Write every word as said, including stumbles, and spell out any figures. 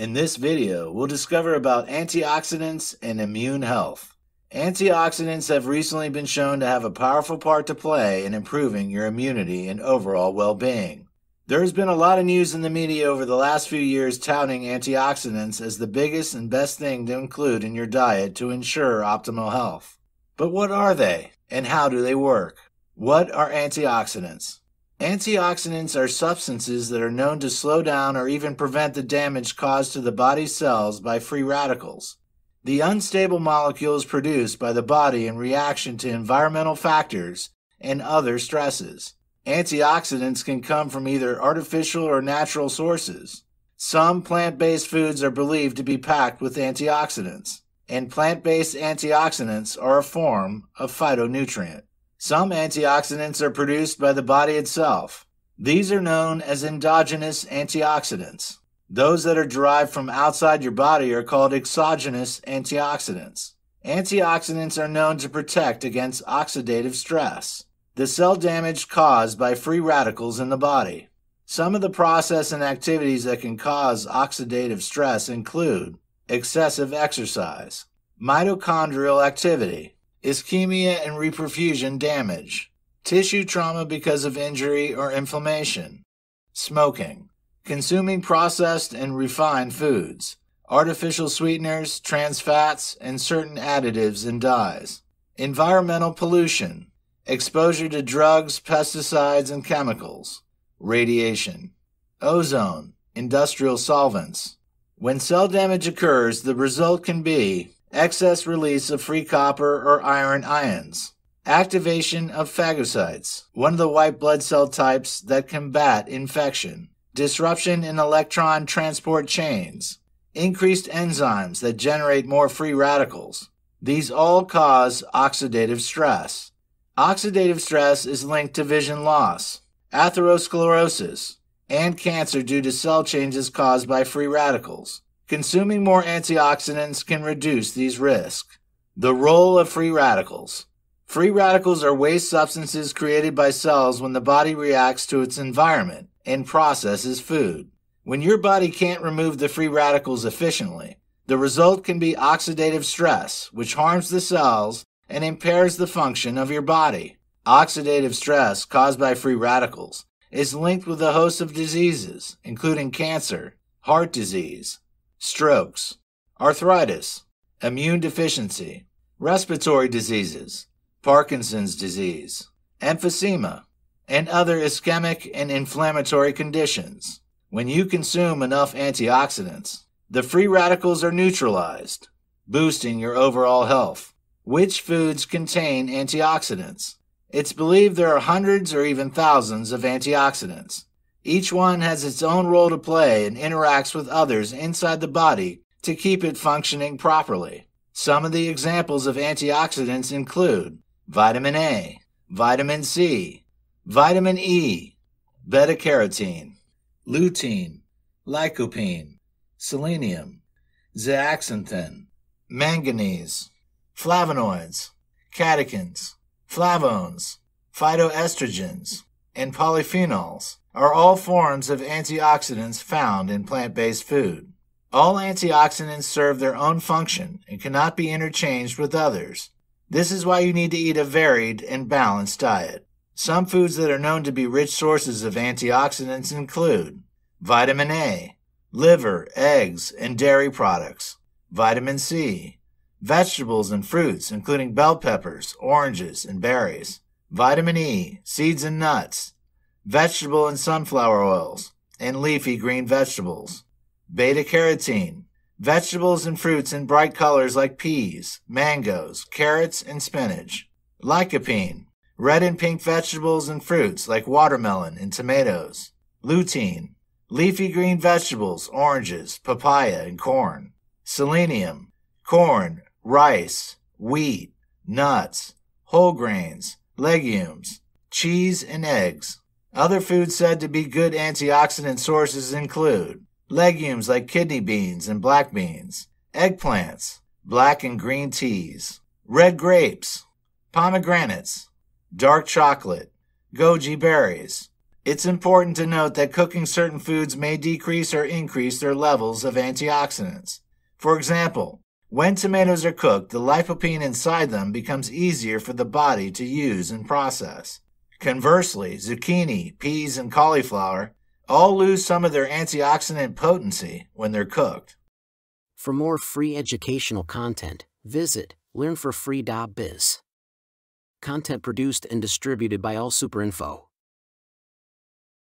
In this video, we'll discover about antioxidants and immune health. Antioxidants have recently been shown to have a powerful part to play in improving your immunity and overall well-being. There has been a lot of news in the media over the last few years touting antioxidants as the biggest and best thing to include in your diet to ensure optimal health. But what are they, and how do they work? What are antioxidants? Antioxidants are substances that are known to slow down or even prevent the damage caused to the body's cells by free radicals, the unstable molecules produced by the body in reaction to environmental factors and other stresses. Antioxidants can come from either artificial or natural sources. Some plant-based foods are believed to be packed with antioxidants, and plant-based antioxidants are a form of phytonutrient. Some antioxidants are produced by the body itself. These are known as endogenous antioxidants. Those that are derived from outside your body are called exogenous antioxidants. Antioxidants are known to protect against oxidative stress, the cell damage caused by free radicals in the body. Some of the processes and activities that can cause oxidative stress include excessive exercise, mitochondrial activity, ischemia and reperfusion damage, tissue trauma because of injury or inflammation, smoking, consuming processed and refined foods, artificial sweeteners, trans fats, and certain additives and dyes, environmental pollution, exposure to drugs, pesticides, and chemicals, radiation, ozone, industrial solvents. When cell damage occurs, the result can be excess release of free copper or iron ions, activation of phagocytes, one of the white blood cell types that combat infection, disruption in electron transport chains, increased enzymes that generate more free radicals. These all cause oxidative stress. Oxidative stress is linked to vision loss, atherosclerosis, and cancer due to cell changes caused by free radicals. Consuming more antioxidants can reduce these risks. The role of free radicals. Free radicals are waste substances created by cells when the body reacts to its environment and processes food. When your body can't remove the free radicals efficiently, the result can be oxidative stress, which harms the cells and impairs the function of your body. Oxidative stress caused by free radicals is linked with a host of diseases, including cancer, heart disease, strokes, arthritis, immune deficiency, respiratory diseases, Parkinson's disease, emphysema, and other ischemic and inflammatory conditions. When you consume enough antioxidants, the free radicals are neutralized, boosting your overall health. Which foods contain antioxidants? It's believed there are hundreds or even thousands of antioxidants. Each one has its own role to play and interacts with others inside the body to keep it functioning properly. Some of the examples of antioxidants include vitamin A, vitamin C, vitamin E, beta-carotene, lutein, lycopene, selenium, zeaxanthin, manganese, flavonoids, catechins, flavones, phytoestrogens, and polyphenols are all forms of antioxidants found in plant-based food. All antioxidants serve their own function and cannot be interchanged with others. This is why you need to eat a varied and balanced diet. Some foods that are known to be rich sources of antioxidants include vitamin A, liver, eggs, and dairy products, vitamin C, vegetables and fruits including bell peppers, oranges, and berries, vitamin E, seeds and nuts, vegetable and sunflower oils, and leafy green vegetables, beta-carotene, vegetables and fruits in bright colors like peas, mangoes, carrots, and spinach, lycopene, red and pink vegetables and fruits like watermelon and tomatoes, lutein, leafy green vegetables, oranges, papaya, and corn, selenium, corn, rice, wheat, nuts, whole grains, legumes, cheese, and eggs. Other foods said to be good antioxidant sources include legumes like kidney beans and black beans, eggplants, black and green teas, red grapes, pomegranates, dark chocolate, goji berries, It's important to note that cooking certain foods may decrease or increase their levels of antioxidants. For example, when tomatoes are cooked, the lycopene inside them becomes easier for the body to use and process. Conversely, zucchini, peas, and cauliflower all lose some of their antioxidant potency when they're cooked. For more free educational content, visit learn for free dot biz. Content produced and distributed by AllSuperInfo.